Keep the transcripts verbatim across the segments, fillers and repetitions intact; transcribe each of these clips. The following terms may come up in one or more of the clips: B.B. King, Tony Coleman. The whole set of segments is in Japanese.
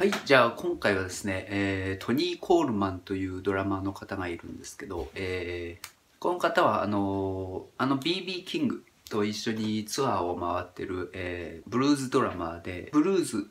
はい、じゃあ今回はですね、えー、トニー・コールマンというドラマーの方がいるんですけど、えー、この方はあのー、あの ビービー キングと一緒にツアーを回ってる、えー、ブルーズドラマーで、ブルーズ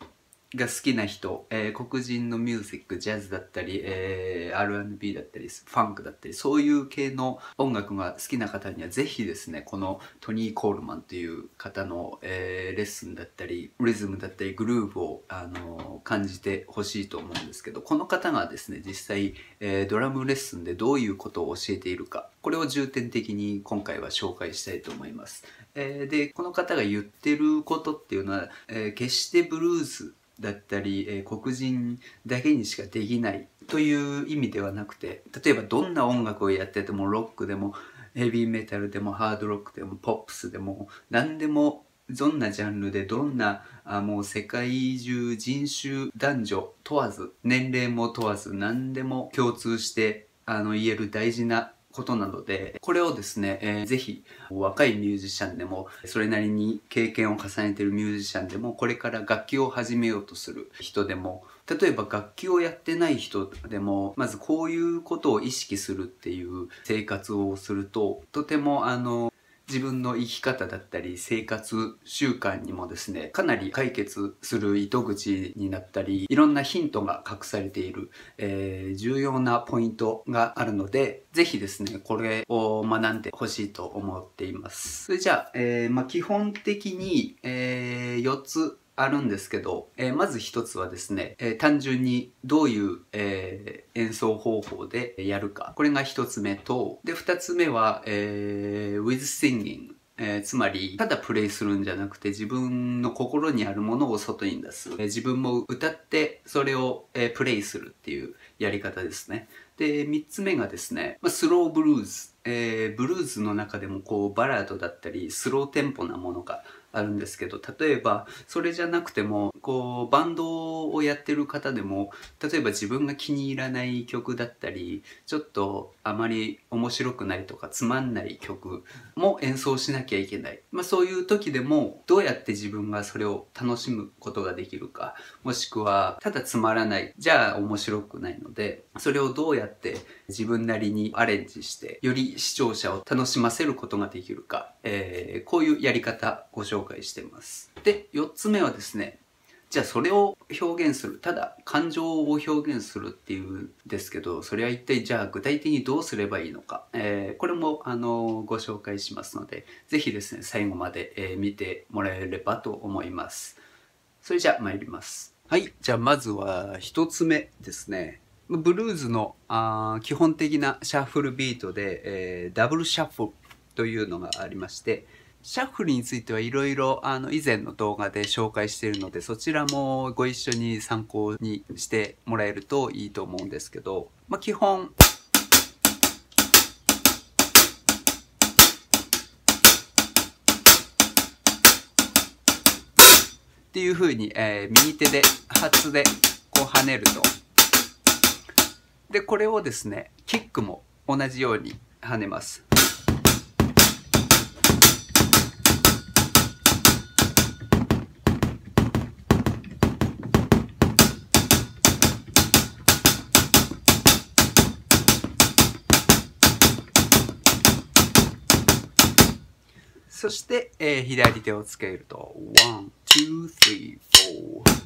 が好きな人、えー、黒人のミュージック、ジャズだったり、えー、アールアンドビー だったり、ファンクだったり、そういう系の音楽が好きな方にはぜひですね、このトニー・コールマンという方の、えー、レッスンだったり、リズムだったり、グルーヴを、あのー、感じてほしいと思うんですけど、この方がですね、実際、えー、ドラムレッスンでどういうことを教えているか、これを重点的に今回は紹介したいと思います。えー、で、この方が言ってることっていうのは、えー、決してブルーズだったり、えー、黒人だけにしかできないという意味ではなくて、例えばどんな音楽をやってても、ロックでもヘビーメタルでもハードロックでもポップスでも何でも、どんなジャンルでどんなあもう世界中、人種、男女問わず、年齢も問わず、何でも共通してあの言える大事なことなので、これをですね、えー、ぜひ若いミュージシャンでも、それなりに経験を重ねているミュージシャンでも、これから楽器を始めようとする人でも、例えば楽器をやってない人でも、まずこういうことを意識するっていう生活をすると、とてもあの自分の生き方だったり生活習慣にもですね、かなり解決する糸口になったり、いろんなヒントが隠されている、えー、重要なポイントがあるので、ぜひですね、これを学んでほしいと思っています。それじゃあ、えーまあ、基本的に、えー、よっつあるんですけど、えー、まず一つはですね、えー、単純にどういう、えー、演奏方法でやるか、これが一つ目と、で二つ目は、えー、with singing、えー、つまりただプレイするんじゃなくて、自分の心にあるものを外に出す、えー、自分も歌ってそれを、えー、プレイするっていうやり方ですね。で三つ目がですね、まあ、スローブルーズ、えー、ブルーズの中でもこうバラードだったりスローテンポなものがあるんですけど、例えばそれじゃなくても、こうバンドをやってる方でも、例えば自分が気に入らない曲だったり、ちょっとあまり面白くないとかつまんない曲も演奏しなきゃいけない、まあ、そういう時でもどうやって自分がそれを楽しむことができるか、もしくはただつまらない、じゃあ面白くないので、それをどうやって自分なりにアレンジしてより視聴者を楽しませることができるか、えー、こういうやり方ご紹介紹介してます。で、よっつめはですね、じゃあそれを表現する、ただ感情を表現するっていうんですけど、それは一体じゃあ具体的にどうすればいいのか、えー、これもあのご紹介しますので、是非ですね、最後まで、えー、見てもらえればと思います。それじゃあ参ります。はい、じゃあまずはひとつめですね。ブルーズのあ基本的なシャッフルビートで、えー、ダブルシャッフルというのがありまして、シャッフルについてはいろいろあの以前の動画で紹介しているので、そちらもご一緒に参考にしてもらえるといいと思うんですけど、まあ、基本っていうふうに、えー、右手で発でこう跳ねると、でこれをですね、キックも同じように跳ねます。そして、えー、左手をつけると、ワン、ツー、スリー、フォー。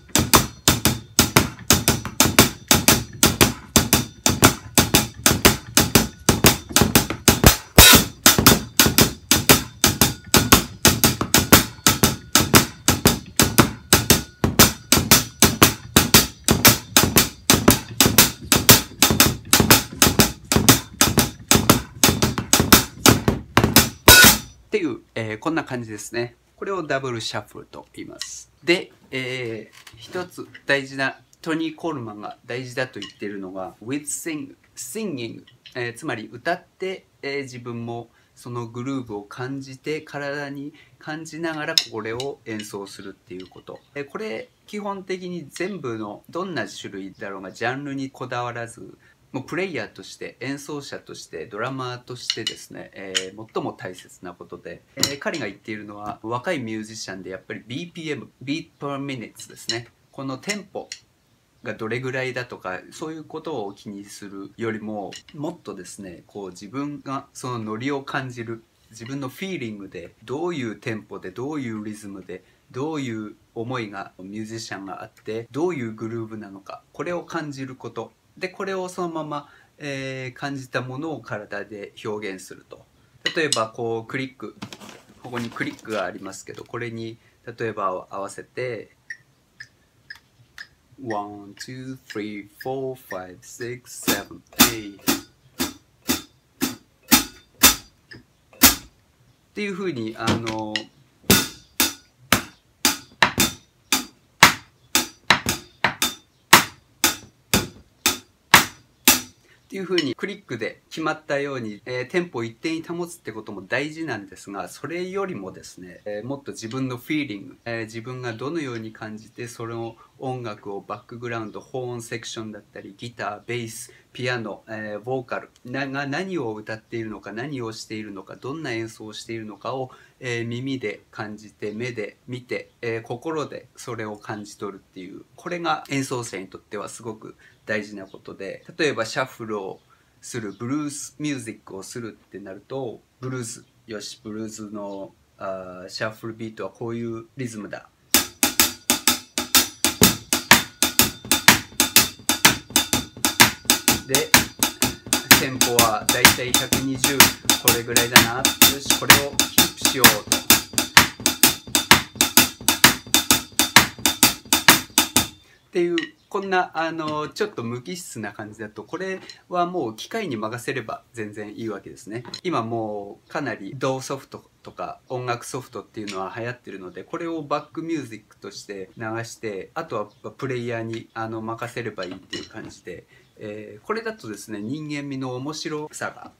っていう、えー、こんな感じですね。これをダブルシャッフルと言います。で、えー、一つ大事な、トニー・コールマンが大事だと言っているのが、with sing, singing、えー、つまり歌って、えー、自分もそのグルーヴを感じて、体に感じながらこれを演奏するっていうこと。えー、これ、基本的に全部のどんな種類だろうが、ジャンルにこだわらず、もうプレイヤーとして、演奏者として、ドラマーとしてですね、えー、最も大切なことで、えー、彼が言っているのは、若いミュージシャンでやっぱり ビーピーエム、ビート per minutes ですね。このテンポがどれぐらいだとか、そういうことを気にするよりも、もっとですね、こう自分がそのノリを感じる、自分のフィーリングで、どういうテンポで、どういうリズムで、どういう思いがミュージシャンがあって、どういうグルーヴなのか、これを感じること、でこれをそのまま、えー、感じたものを体で表現すると。例えばこうクリック、ここにクリックがありますけど、これに例えば合わせてワンツースリーフォーファイブシックスセブンエイトっていうふうにあのいうふうにクリックで決まったように、えー、テンポを一定に保つってことも大事なんですが、それよりもですね、えー、もっと自分のフィーリング、えー、自分がどのように感じて、それを音楽をバックグラウンド、ホーンセクションだったりギター、ベース、ピアノ、えー、ボーカルが何を歌っているのか、何をしているのか、どんな演奏をしているのかを、えー、耳で感じて、目で見て、えー、心でそれを感じ取るっていう、これが演奏者にとってはすごく大事なことで、例えばシャッフルをする、ブルースミュージックをするってなると、ブルース、よし、ブルースのあーシャッフルビートはこういうリズムだ。で、テンポはだいたいひゃくにじゅう、これぐらいだな、よし、これをキープしようと。っていう、こんなあのちょっと無機質な感じだと、これはもう機械に任せれば全然いいわけですね。今もうかなり動ソフトとか音楽ソフトっていうのは流行ってるので、これをバックミュージックとして流して、あとはプレイヤーにあの任せればいいっていう感じで。えー、これだとですね、人間味の面白さが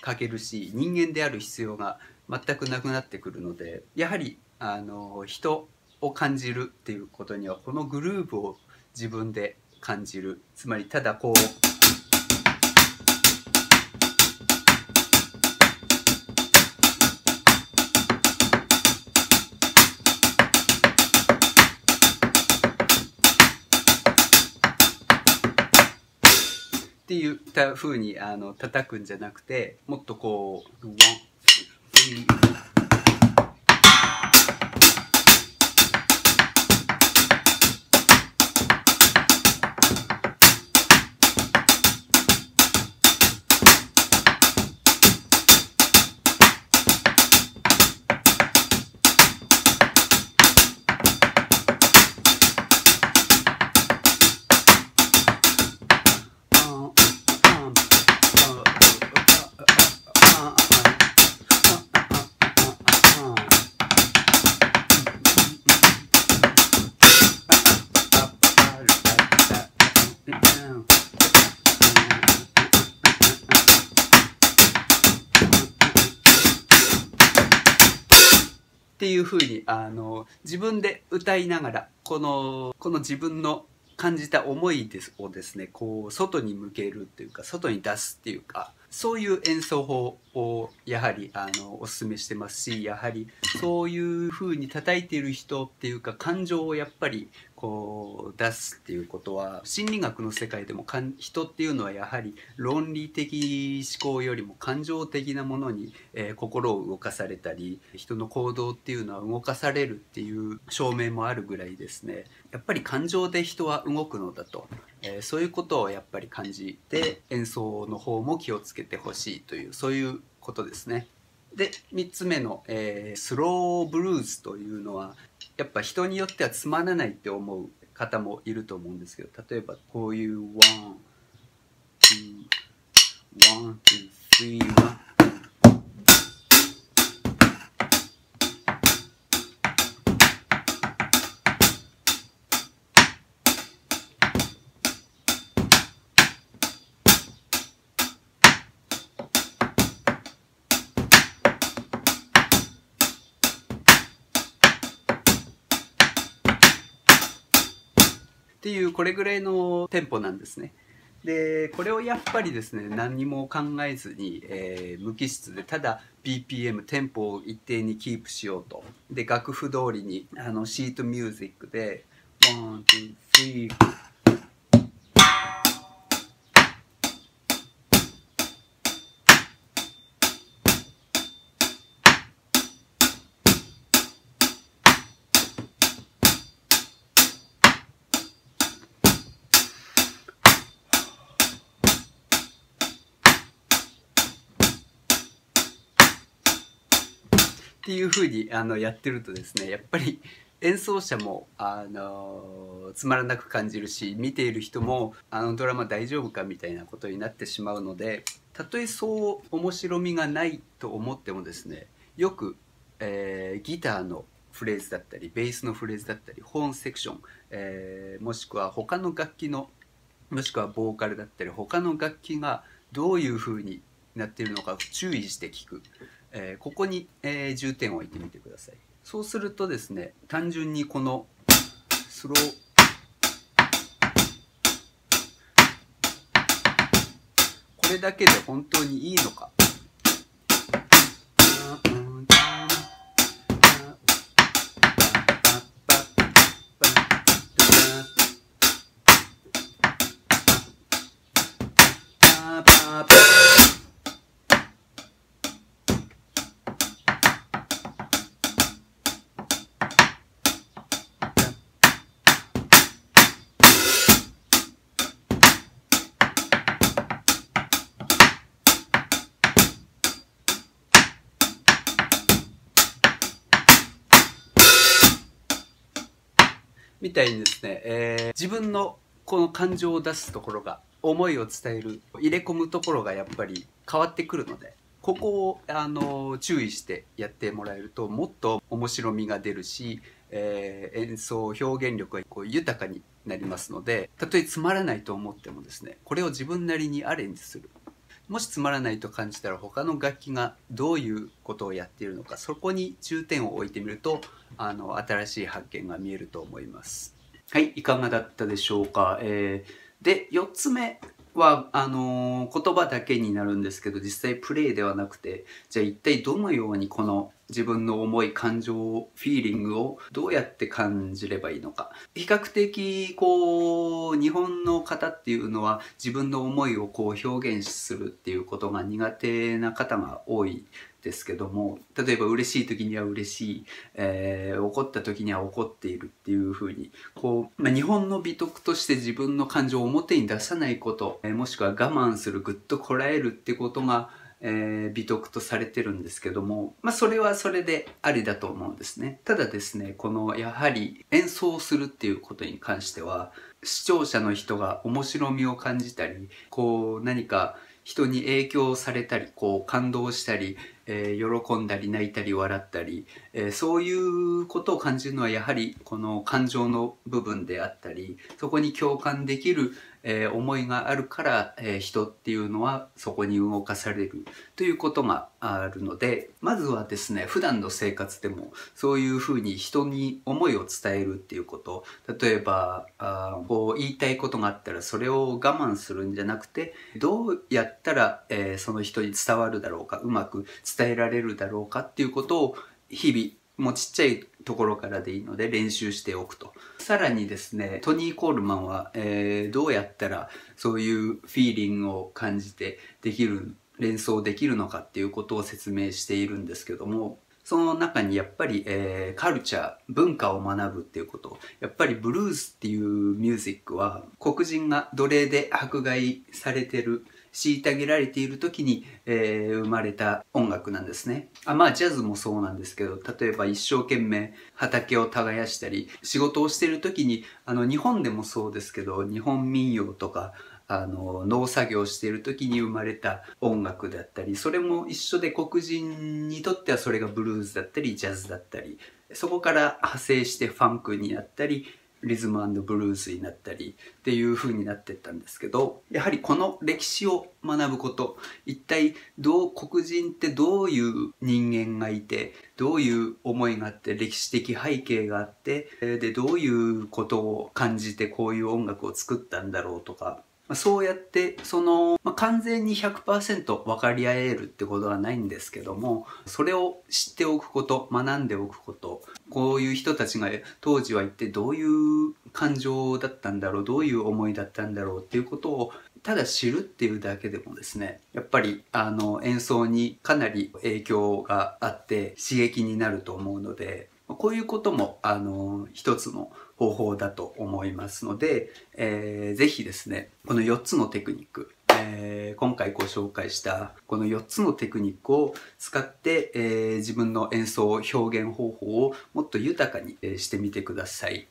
欠けるし、人間である必要が全くなくなってくるので、やはりあの人を感じるっていうことには、このグルーヴを自分で感じる、つまりただこう。っていった風にあの叩くんじゃなくて、もっとこうっていう風にあの自分で歌いながら、このこの自分の感じた思いですをですね、こう外に向けるというか、外に出すっていうか、そういう演奏法をやはりあのおすすめしてますし、やはりそういう風に叩いている人っていうか、感情をやっぱりこう出すっていうことは、心理学の世界でもかん人っていうのはやはり論理的思考よりも感情的なものに、えー、心を動かされたり、人の行動っていうのは動かされるっていう証明もあるぐらいですね、やっぱり感情で人は動くのだと、えー、そういうことをやっぱり感じて、演奏の方も気をつけてほしいという、そういうことですね。で、みっつめの、えー、スローブルースというのは、やっぱ人によってはつまらないって思う方もいると思うんですけど、例えばこういうワンツーワンツースリーワンっていう、これぐらいのテンポなんですね。でこれをやっぱりですね、何も考えずに、えー、無機質でただ ビーピーエム テンポを一定にキープしようと、で楽譜通りにあのシートミュージックでワンツースリーっていうふうにあのやってるとですね、やっぱり演奏者もあのつまらなく感じるし、見ている人もあのドラマ大丈夫かみたいなことになってしまうので、たとえそう面白みがないと思ってもですね、よく、えー、ギターのフレーズだったりベースのフレーズだったりホーンセクション、えー、もしくは他の楽器の、もしくはボーカルだったり他の楽器がどういう風になっているのか注意して聞く、えー、ここに、えー、重点を置いてみてください。そうするとですね、単純にこのスローこれだけで本当にいいのか、みたいにですね、えー、自分のこの感情を出すところが、思いを伝える入れ込むところがやっぱり変わってくるので、ここをあの注意してやってもらえるともっと面白みが出るし、えー、演奏表現力がこう豊かになりますので、たとえつまらないと思ってもですね、これを自分なりにアレンジする。もしつまらないと感じたら他の楽器がどういうことをやっているのか、そこに重点を置いてみるとあの新しい発見が見えると思います。はい、いかがだったでしょうか。えー、でよっつめはあのー、言葉だけになるんですけど、実際プレイではなくて、じゃあ一体どのようにこの自分の思い、感情を、フィーリングをどうやって感じればいいのか。比較的こう日本の方っていうのは自分の思いをこう表現するっていうことが苦手な方が多いですけども、例えば嬉しい時には嬉しい、えー、怒った時には怒っているっていう風にこう、まあ、日本の美徳として自分の感情を表に出さないこと、えー、もしくは我慢する、ぐっとこらえるってことがえー、美徳とされてるんですけども、まあ、それはそれでありだと思うんですね。ただですね、このやはり演奏するっていうことに関しては、視聴者の人が面白みを感じたり、こう何か人に影響されたり、こう感動したり、えー、喜んだり泣いたり笑ったり、えー、そういうことを感じるのはやはりこの感情の部分であったり、そこに共感できる、えー、思いがあるから、えー、人っていうのはそこに動かされるということがあるので、まずはですね、普段の生活でもそういうふうに人に思いを伝えるっていうこと、例えばあこう言いたいことがあったらそれを我慢するんじゃなくて、どうやってたら、えー、その人に伝わるだろうか、うまく伝えられるだろうかっていうことを日々もうちっちゃいところからでいいので練習しておくと。さらにですね、トニー・コールマンは、えー、どうやったらそういうフィーリングを感じてできる、連想できるのかっていうことを説明しているんですけども、その中にやっぱり、えー、カルチャー、文化を学ぶっていうこと。やっぱりブルースっていうミュージックは黒人が奴隷で迫害されてる、虐げられている時に、えー、生まれた音楽なんですね。あ、まあジャズもそうなんですけど、例えば一生懸命畑を耕したり仕事をしている時に、あの日本でもそうですけど、日本民謡とかあの農作業している時に生まれた音楽だったり、それも一緒で黒人にとってはそれがブルースだったりジャズだったり、そこから派生してファンクになったり、リズム&ブルースになったりっていう風になってったんですけど、やはりこの歴史を学ぶこと、一体どう黒人ってどういう人間がいて、どういう思いがあって、歴史的背景があって、でどういうことを感じてこういう音楽を作ったんだろうとか、そうやってその、まあ、完全に ひゃくパーセント 分かり合えるってことはないんですけども、それを知っておくこと、学んでおくこと、こういう人たちが当時は一体どういう感情だったんだろう、どういう思いだったんだろうっていうことをただ知るっていうだけでもですね、やっぱりあの演奏にかなり影響があって刺激になると思うので、こういうこともあの一つの方法だと思いますので、えー、ぜひですね、このよっつのテクニック、ええー、今回ご紹介したこのよっつのテクニックを使って、えー、自分の演奏表現方法をもっと豊かにしてみてください。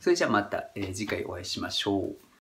それじゃあまた、えー、次回お会いしましょう。